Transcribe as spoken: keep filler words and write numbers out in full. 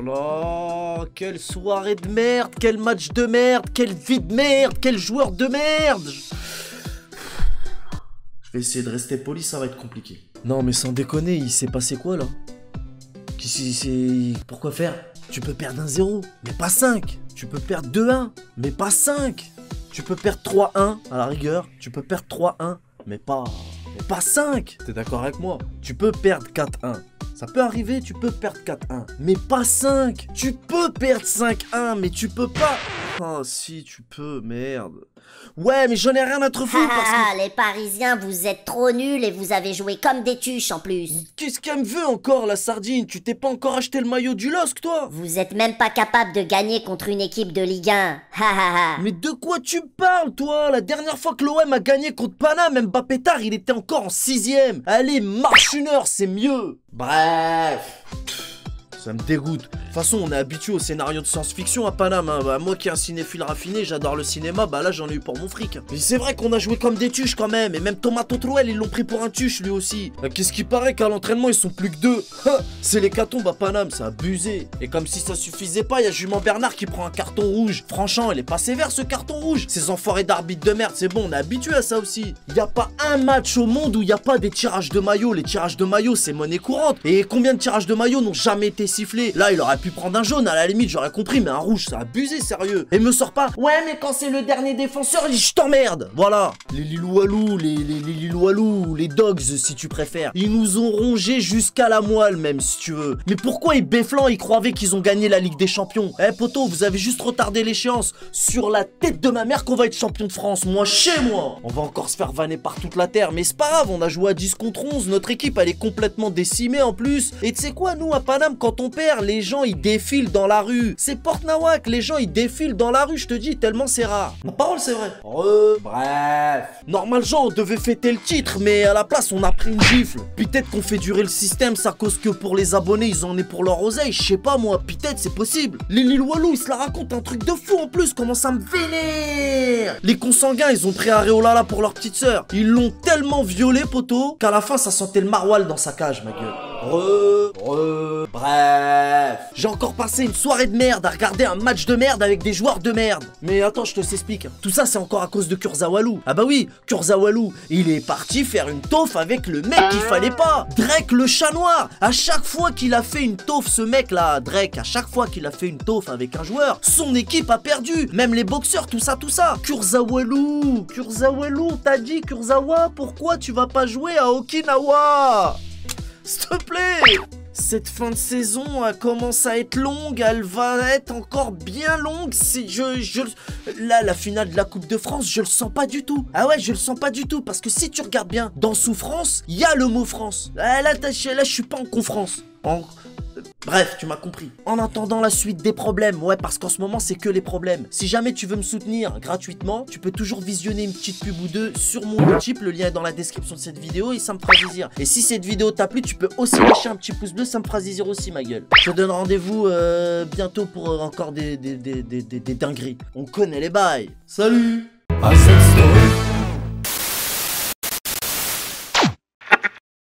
là là, quelle soirée de merde, quel match de merde, quelle vie de merde, quel joueur de merde. Je vais essayer de rester poli, ça va être compliqué. Non mais sans déconner, il s'est passé quoi là? Pourquoi faire? Tu peux perdre un zéro, mais pas cinq. Tu peux perdre deux un, mais pas cinq. Tu peux perdre trois un, à la rigueur. Tu peux perdre trois un, mais pas... mais pas cinq. T'es d'accord avec moi? Tu peux perdre quatre un. Ça peut arriver, tu peux perdre quatre un, mais pas cinq. Tu peux perdre cinq un, mais tu peux pas... Ah si, tu peux, merde. Ouais, mais j'en ai rien à te foutre parce que... Les Parisiens, vous êtes trop nuls et vous avez joué comme des tuches en plus. Qu'est-ce qu'elle me veut encore, la sardine? Tu t'es pas encore acheté le maillot du L O S C, toi? Vous êtes même pas capable de gagner contre une équipe de Ligue un. Mais de quoi tu parles, toi? La dernière fois que l'O M a gagné contre Pana, même Bapétard, il était encore en sixième. Allez, marche une heure, c'est mieux. Bref... ça me dégoûte. De toute façon, on est habitué au scénario de science-fiction à Paname. Hein. Bah, moi qui est un cinéphile raffiné, j'adore le cinéma, bah là j'en ai eu pour mon fric. Hein. Mais c'est vrai qu'on a joué comme des tuches quand même. Et même Tomato Trouel, ils l'ont pris pour un tuche lui aussi. Qu'est-ce qui paraît qu'à l'entraînement, ils sont plus que deux. C'est l'hécatombe à Paname, c'est abusé. Et comme si ça suffisait pas, il y a Jument Bernard qui prend un carton rouge. Franchement, il est pas sévère ce carton rouge. Ces enfoirés d'arbitre de merde, c'est bon, on est habitué à ça aussi. Il y a pas un match au monde où il n'y a pas des tirages de maillots. Les tirages de maillots, c'est monnaie courante. Et combien de tirages de maillots n'ont jamais été sifflé. Là, il aurait pu prendre un jaune, à la limite, j'aurais compris, mais un rouge, c'est abusé, sérieux. Et me sort pas, ouais, mais quand c'est le dernier défenseur, je t'emmerde. Voilà. Les Liloualous, les, les, les Liloualous, les Dogs, si tu préfères. Ils nous ont rongé jusqu'à la moelle, même, si tu veux. Mais pourquoi, ils béflants, ils croyaient qu'ils ont gagné la Ligue des Champions? Eh, poteau, vous avez juste retardé l'échéance. Sur la tête de ma mère qu'on va être champion de France, moi, chez moi. On va encore se faire vanner par toute la terre, mais c'est pas grave, on a joué à dix contre onze, notre équipe, elle est complètement décimée en plus. Et tu sais quoi, nous, à Paname, quand on perd, les gens ils défilent dans la rue. C'est Porte-Nawak, les gens ils défilent dans la rue, je te dis, tellement c'est rare. Ma parole, c'est vrai. Re, bref. Normal, genre, on devait fêter le titre, mais à la place, on a pris une gifle. Peut-être qu'on fait durer le système, ça cause que pour les abonnés, ils en aient pour leur oseille. Je sais pas, moi, peut-être, c'est possible. Les Liloualous, ils se la racontent un truc de fou en plus, comment ça me vénère. Les consanguins, ils ont pris Areolala pour leur petite sœur. Ils l'ont tellement violé, poteau, qu'à la fin, ça sentait le maroilles dans sa cage, ma gueule. Re, re, bref. J'ai encore passé une soirée de merde à regarder un match de merde avec des joueurs de merde. Mais attends, je te s'explique. Tout ça, c'est encore à cause de Kurzawalu. Ah bah oui, Kurzawalu, il est parti faire une taufe avec le mec qu'il fallait pas. Drake, le chat noir. À chaque fois qu'il a fait une taufe, ce mec-là, Drake, à chaque fois qu'il a fait une taufe avec un joueur, son équipe a perdu. Même les boxeurs, tout ça, tout ça. Kurzawalu, Kurzawalu, on t'a dit, Kurzawa, pourquoi tu vas pas jouer à Okinawa? S'il te plaît! Cette fin de saison elle commence à être longue, elle va être encore bien longue. Si je, je, là, la finale de la Coupe de France, je le sens pas du tout. Ah ouais, je le sens pas du tout, parce que si tu regardes bien, dans souffrance, il y a le mot France. Là, là, là je suis pas en confrance. En... Bref, tu m'as compris. En attendant la suite des problèmes, ouais, parce qu'en ce moment, c'est que les problèmes. Si jamais tu veux me soutenir gratuitement, tu peux toujours visionner une petite pub ou deux sur mon Utip. Le lien est dans la description de cette vidéo et ça me fera plaisir. Et si cette vidéo t'a plu, tu peux aussi lâcher un petit pouce bleu, ça me fera plaisir aussi, ma gueule. Je te donne rendez-vous euh, bientôt pour euh, encore des, des, des, des, des, des dingueries. On connaît les bails. Salut.